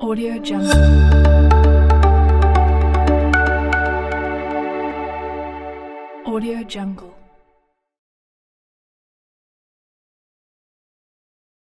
AudioJungle.